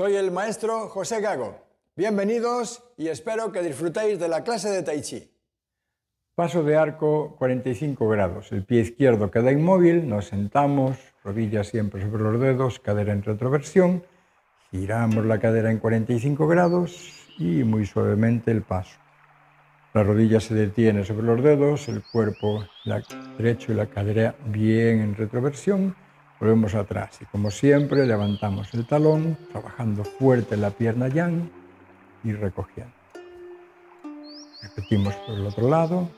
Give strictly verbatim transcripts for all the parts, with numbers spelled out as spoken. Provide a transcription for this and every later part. Soy el maestro José Gago. Bienvenidos y espero que disfrutéis de la clase de Tai Chi. Paso de arco cuarenta y cinco grados. El pie izquierdo queda inmóvil, nos sentamos, rodillas siempre sobre los dedos, cadera en retroversión. Giramos la cadera en cuarenta y cinco grados y muy suavemente el paso. La rodilla se detiene sobre los dedos, el cuerpo derecho y la cadera bien en retroversión. Volvemos atrás y, como siempre, levantamos el talón, trabajando fuerte la pierna yang y recogiendo. Repetimos por el otro lado.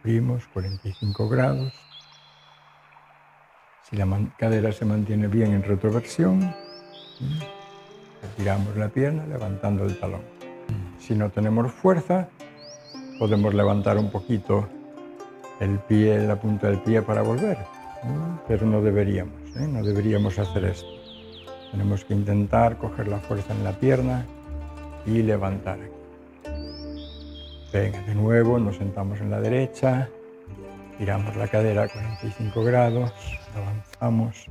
Abrimos cuarenta y cinco grados. Si la cadera se mantiene bien en retroversión, retiramos la pierna levantando el talón. Si no tenemos fuerza, podemos levantar un poquito el pie, la punta del pie para volver, ¿no? Pero no deberíamos, ¿eh? no deberíamos hacer esto. Tenemos que intentar coger la fuerza en la pierna y levantar aquí. Venga, de nuevo nos sentamos en la derecha, tiramos la cadera a cuarenta y cinco grados, avanzamos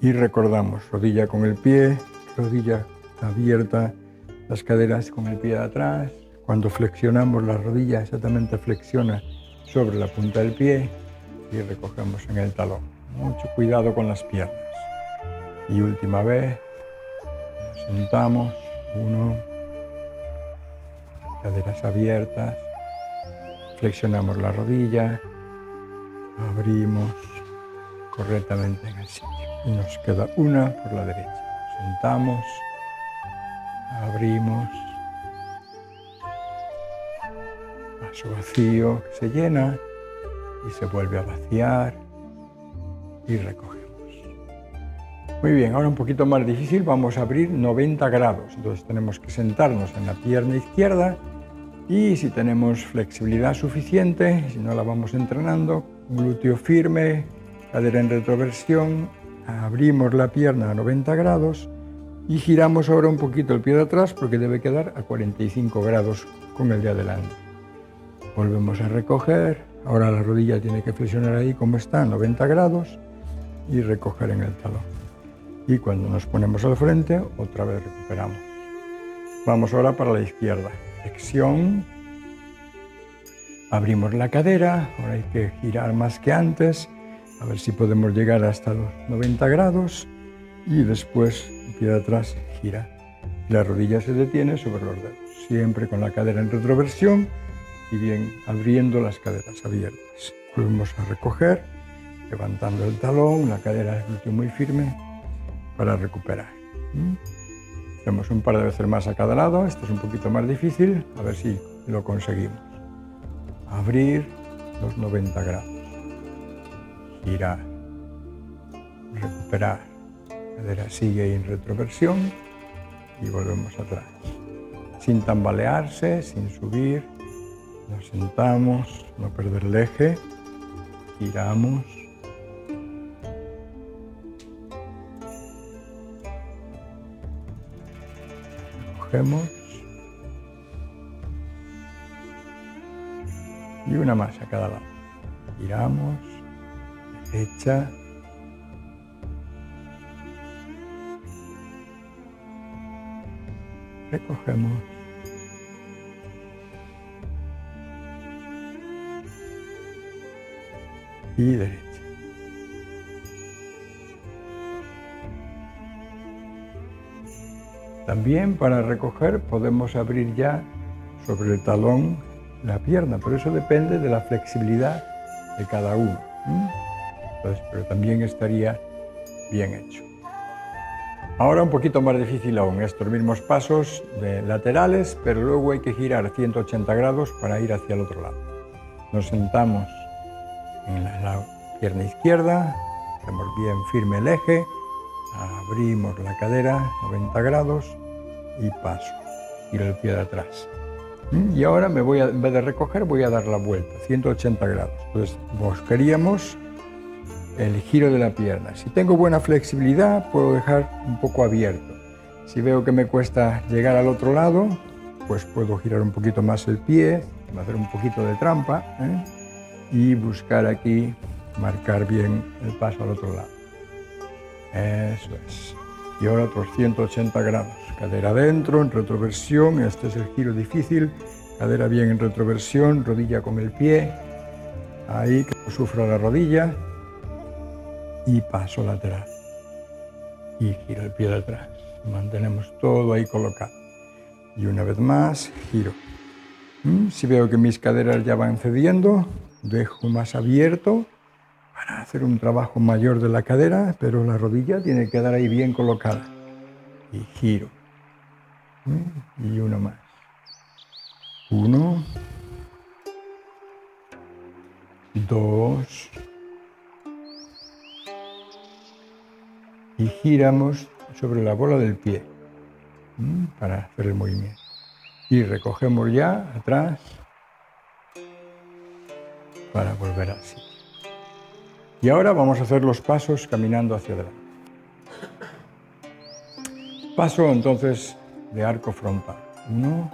y recordamos, rodilla con el pie, rodilla abierta, las caderas con el pie de atrás. Cuando flexionamos la rodilla, exactamente flexiona sobre la punta del pie y recogemos en el talón. Mucho cuidado con las piernas. Y última vez, nos sentamos, uno, caderas abiertas, flexionamos la rodilla, abrimos correctamente en el sitio. Y nos queda una por la derecha. Sentamos, abrimos, su vacío se llena y se vuelve a vaciar y recogemos. Muy bien, ahora un poquito más difícil, vamos a abrir noventa grados. Entonces tenemos que sentarnos en la pierna izquierda y si tenemos flexibilidad suficiente, si no la vamos entrenando, glúteo firme, cadera en retroversión, abrimos la pierna a noventa grados y giramos ahora un poquito el pie de atrás porque debe quedar a cuarenta y cinco grados con el de adelante. Volvemos a recoger, ahora la rodilla tiene que flexionar ahí como está, noventa grados, y recoger en el talón. Y cuando nos ponemos al frente, otra vez recuperamos. Vamos ahora para la izquierda, flexión, abrimos la cadera, ahora hay que girar más que antes, a ver si podemos llegar hasta los noventa grados, y después el pie de atrás gira. La rodilla se detiene sobre los dedos, siempre con la cadera en retroversión, y bien abriendo las caderas abiertas. Volvemos a recoger, levantando el talón, la cadera del glúteo muy firme para recuperar. ¿Mm? Hacemos un par de veces más a cada lado, esto es un poquito más difícil, a ver si lo conseguimos. Abrir los noventa grados, girar, recuperar, la cadera sigue en retroversión y volvemos atrás. Sin tambalearse, sin subir, nos sentamos, no perder el eje, giramos, cogemos y una más a cada lado. Giramos, derecha, recogemos. Y derecha. También para recoger podemos abrir ya sobre el talón la pierna, pero eso depende de la flexibilidad de cada uno. Entonces, pero también estaría bien hecho. Ahora un poquito más difícil aún, estos mismos pasos de laterales, pero luego hay que girar ciento ochenta grados para ir hacia el otro lado. Nos sentamos en la, la pierna izquierda, hacemos bien firme el eje, abrimos la cadera, noventa grados y paso, giro el pie de atrás. Y ahora me voy a, en vez de recoger voy a dar la vuelta, ciento ochenta grados. Entonces buscaríamos el giro de la pierna. Si tengo buena flexibilidad puedo dejar un poco abierto. Si veo que me cuesta llegar al otro lado, pues puedo girar un poquito más el pie, hacer un poquito de trampa, ¿eh? y buscar aquí marcar bien el paso al otro lado. Eso es. Y ahora otros ciento ochenta grados. Cadera adentro, en retroversión. Este es el giro difícil. Cadera bien en retroversión, rodilla con el pie. Ahí, que no sufra la rodilla. Y paso lateral. Y giro el pie de atrás. Mantenemos todo ahí colocado. Y una vez más, giro. ¿Mm? Si veo que mis caderas ya van cediendo, dejo más abierto para hacer un trabajo mayor de la cadera, pero la rodilla tiene que quedar ahí bien colocada. Y giro. ¿Mm? Y uno más. Uno. Dos. Y giramos sobre la bola del pie para hacer el movimiento. Y recogemos ya atrás para volver así. Y ahora vamos a hacer los pasos caminando hacia adelante. Paso entonces de arco frontal. Uno.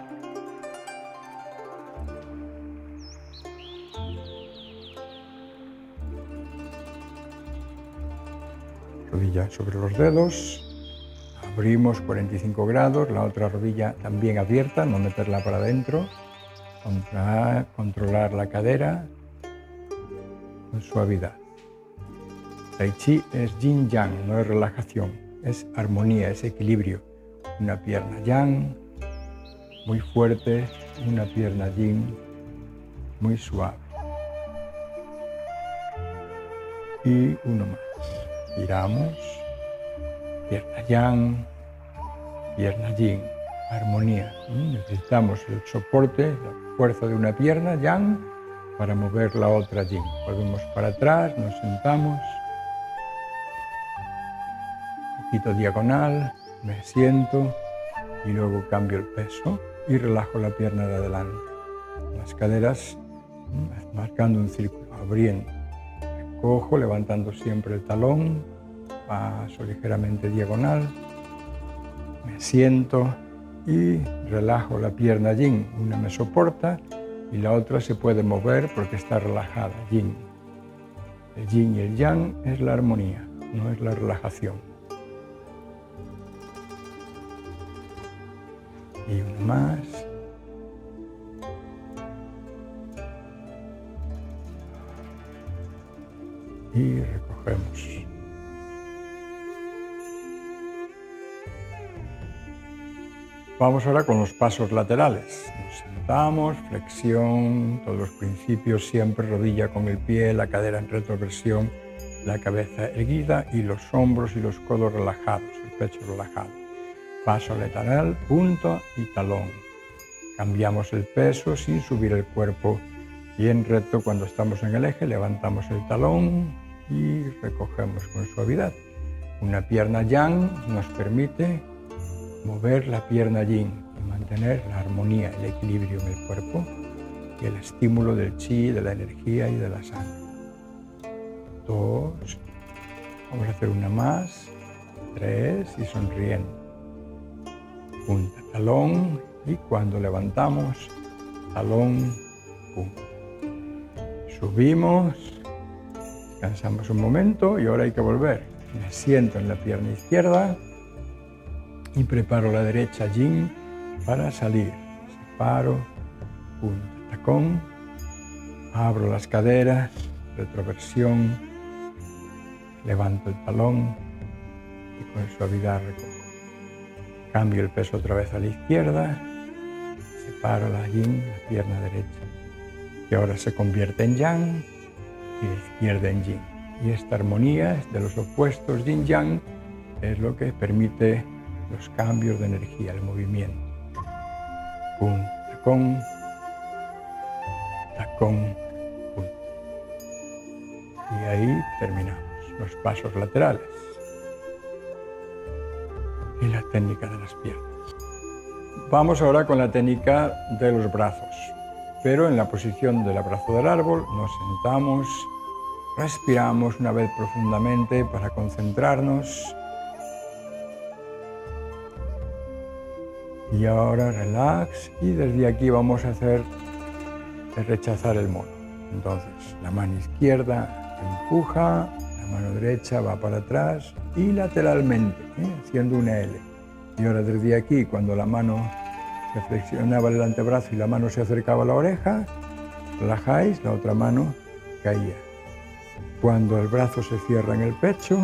Rodilla sobre los dedos. Abrimos cuarenta y cinco grados, la otra rodilla también abierta, no meterla para adentro. Contra, controlar la cadera con suavidad. Tai Chi es yin yang, no es relajación, es armonía, es equilibrio. Una pierna yang, muy fuerte, una pierna yin, muy suave. Y uno más. Giramos. Pierna yang, pierna yin, armonía. Necesitamos el soporte, la fuerza de una pierna yang para mover la otra yin. Volvemos para atrás, nos sentamos. Un poquito diagonal, me siento y luego cambio el peso y relajo la pierna de adelante. Las caderas marcando un círculo, abriendo. Recojo, levantando siempre el talón. Paso ligeramente diagonal, me siento y relajo la pierna yin. Una me soporta y la otra se puede mover porque está relajada, yin. El yin y el yang es la armonía, no es la relajación. Y uno más. Y recogemos. Vamos ahora con los pasos laterales. Nos sentamos, flexión, todos los principios, siempre rodilla con el pie, la cadera en retroversión, la cabeza erguida y los hombros y los codos relajados, el pecho relajado. Paso lateral, punta y talón. Cambiamos el peso sin subir el cuerpo. Bien recto cuando estamos en el eje, levantamos el talón y recogemos con suavidad. Una pierna yang nos permite mover la pierna yin y mantener la armonía, el equilibrio en el cuerpo y el estímulo del qi, de la energía y de la sangre. Dos. Vamos a hacer una más. Tres. Y sonriendo. Punta, talón. Y cuando levantamos, talón, punta. Subimos. Descansamos un momento y ahora hay que volver. Me siento en la pierna izquierda. Y preparo la derecha yin para salir. Separo, punta, tacón. Abro las caderas, retroversión. Levanto el talón y con suavidad recojo. Cambio el peso otra vez a la izquierda. Separo la yin, la pierna derecha. Y ahora se convierte en yang y la izquierda en yin. Y esta armonía es de los opuestos yin-yang, es lo que permite los cambios de energía, el movimiento. Punta, tacón, tacón, punta. Y ahí terminamos los pasos laterales y la técnica de las piernas. Vamos ahora con la técnica de los brazos, pero en la posición del abrazo del árbol nos sentamos, respiramos una vez profundamente para concentrarnos. Y ahora relax y desde aquí vamos a hacer el rechazar el mono. Entonces, la mano izquierda empuja, la mano derecha va para atrás y lateralmente, ¿eh? Haciendo una L. Y ahora desde aquí, cuando la mano se flexionaba el antebrazo y la mano se acercaba a la oreja, relajáis, la otra mano caía. Cuando el brazo se cierra en el pecho,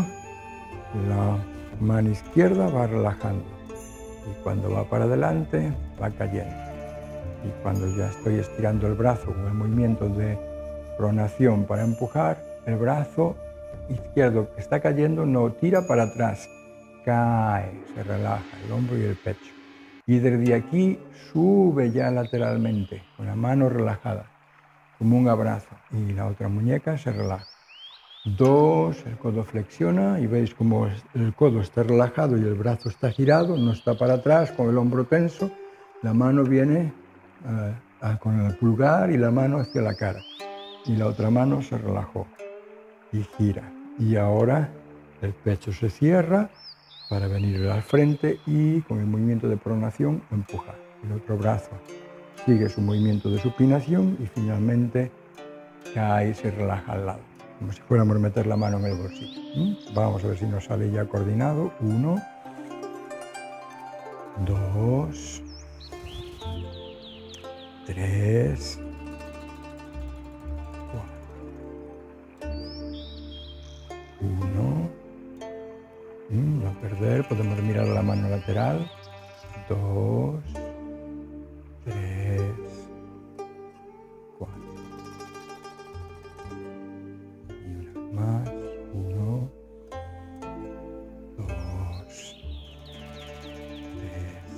la mano izquierda va relajando. Y cuando va para adelante, va cayendo. Y cuando ya estoy estirando el brazo con el movimiento de pronación para empujar, el brazo izquierdo que está cayendo no tira para atrás, cae, se relaja el hombro y el pecho. Y desde aquí sube ya lateralmente, con la mano relajada, como un abrazo. Y la otra muñeca se relaja. Dos, el codo flexiona y veis como el codo está relajado y el brazo está girado, no está para atrás, con el hombro tenso. La mano viene eh, con el pulgar y la mano hacia la cara. Y la otra mano se relajó y gira. Y ahora el pecho se cierra para venir al frente y con el movimiento de pronación empuja. El otro brazo sigue su movimiento de supinación y finalmente cae y se relaja al lado, como si fuéramos a meter la mano en el bolsillo. ¿Mm? Vamos a ver si nos sale ya coordinado. Uno, dos, tres, cuatro. Uno, mm, no perder, podemos mirar la mano lateral. Dos, tres, cuatro. Y una más. Uno, dos, tres,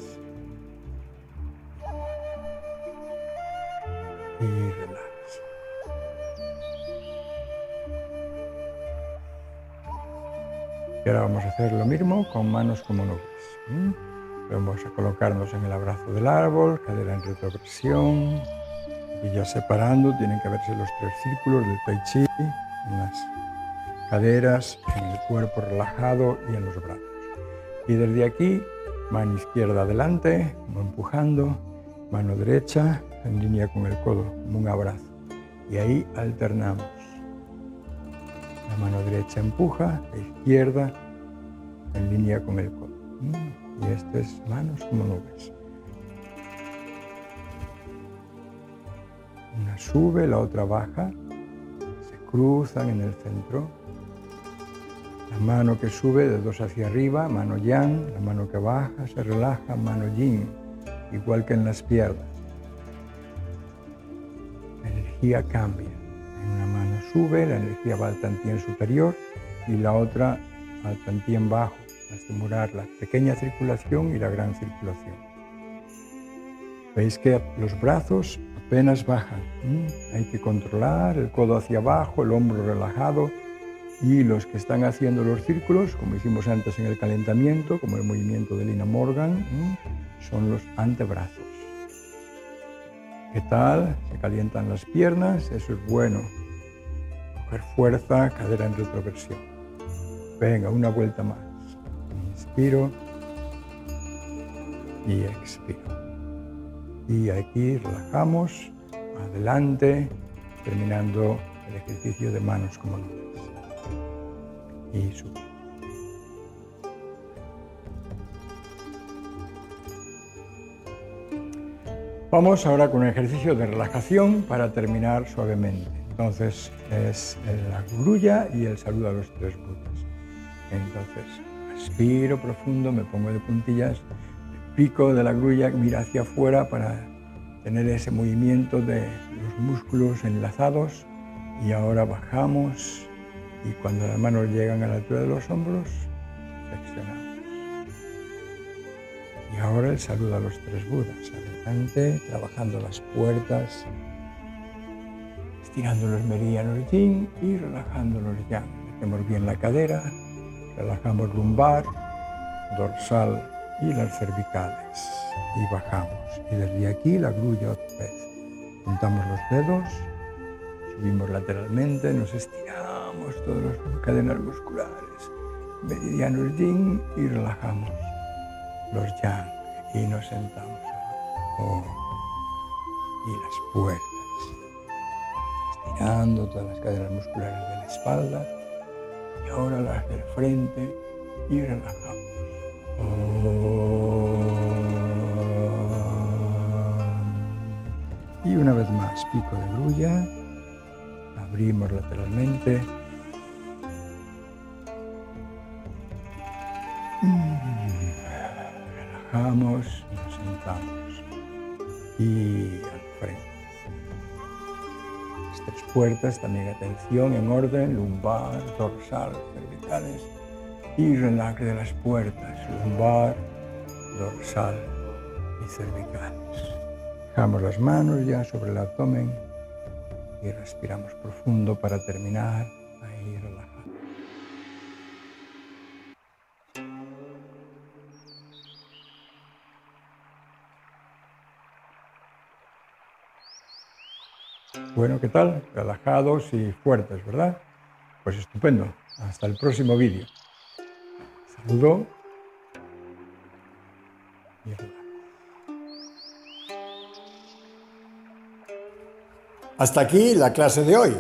cuatro. Y relaja. Y ahora vamos a hacer lo mismo con manos como nubes. ¿Mm? Vamos a colocarnos en el abrazo del árbol, cadera en retroversión, rodillas separando, tienen que verse los tres círculos del Tai Chi, en las caderas, en el cuerpo relajado y en los brazos. Y desde aquí, mano izquierda adelante, como empujando, mano derecha en línea con el codo, como un abrazo. Y ahí alternamos. La mano derecha empuja, la izquierda en línea con el codo. Y esto es manos como nubes. Una sube, la otra baja, se cruzan en el centro. La mano que sube, dedos hacia arriba, mano yang, la mano que baja, se relaja, mano yin, igual que en las piernas. La energía cambia. En una mano sube, la energía va al tantien superior y la otra al tantien bajo. Estimular la pequeña circulación y la gran circulación. Veis que los brazos apenas bajan. ¿Mm? Hay que controlar el codo hacia abajo, el hombro relajado y los que están haciendo los círculos, como hicimos antes en el calentamiento, como el movimiento de Lina Morgan, ¿Mm? son los antebrazos. ¿Qué tal? Se calientan las piernas, eso es bueno. Coger fuerza, cadera en retroversión. Venga, una vuelta más. Inspiro y expiro. Y aquí relajamos, adelante, terminando el ejercicio de manos como nubes. Y subo. Vamos ahora con un ejercicio de relajación para terminar suavemente. Entonces es la grulla y el saludo a los tres budas. Entonces, respiro profundo, me pongo de puntillas, el pico de la grulla mira hacia afuera para tener ese movimiento de los músculos enlazados. Y ahora bajamos y cuando las manos llegan a la altura de los hombros, flexionamos. Y ahora el saludo a los tres budas, adelante, trabajando las puertas, estirando los meridianos yin y relajando los yang. Metemos bien la cadera. Relajamos lumbar, dorsal y las cervicales. Y bajamos. Y desde aquí la grulla otra vez. Juntamos los dedos, subimos lateralmente, nos estiramos todas las cadenas musculares, meridianos yin y relajamos los yang. Y nos sentamos. Oh. Y las puertas. estirando todas las caderas musculares de la espalda, y ahora las del frente, y relajamos. Y una vez más, pico de grulla, abrimos lateralmente. Relajamos, nos sentamos y al frente. Las tres puertas, también atención en orden, lumbar, dorsal, cervicales y relax de las puertas, lumbar, dorsal y cervicales. Dejamos las manos ya sobre el abdomen y respiramos profundo para terminar. Ahí relajamos. Bueno, ¿qué tal? Relajados y fuertes, ¿verdad? Pues estupendo. Hasta el próximo vídeo. Saludo y relajo. Hasta aquí la clase de hoy.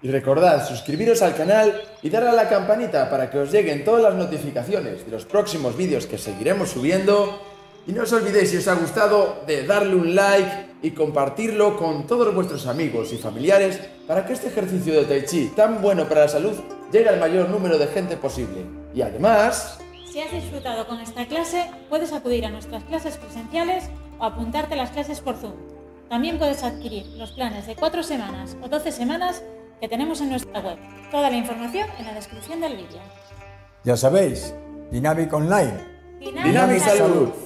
Y recordad suscribiros al canal y darle a la campanita para que os lleguen todas las notificaciones de los próximos vídeos que seguiremos subiendo. Y no os olvidéis, si os ha gustado, de darle un like y compartirlo con todos vuestros amigos y familiares para que este ejercicio de Tai Chi tan bueno para la salud llegue al mayor número de gente posible. Y además, si has disfrutado con esta clase, puedes acudir a nuestras clases presenciales o apuntarte a las clases por Zoom. También puedes adquirir los planes de cuatro semanas o doce semanas que tenemos en nuestra web. Toda la información en la descripción del vídeo. Ya sabéis, Dinamic Online. Dinamic, Dinamic Salud. Salud.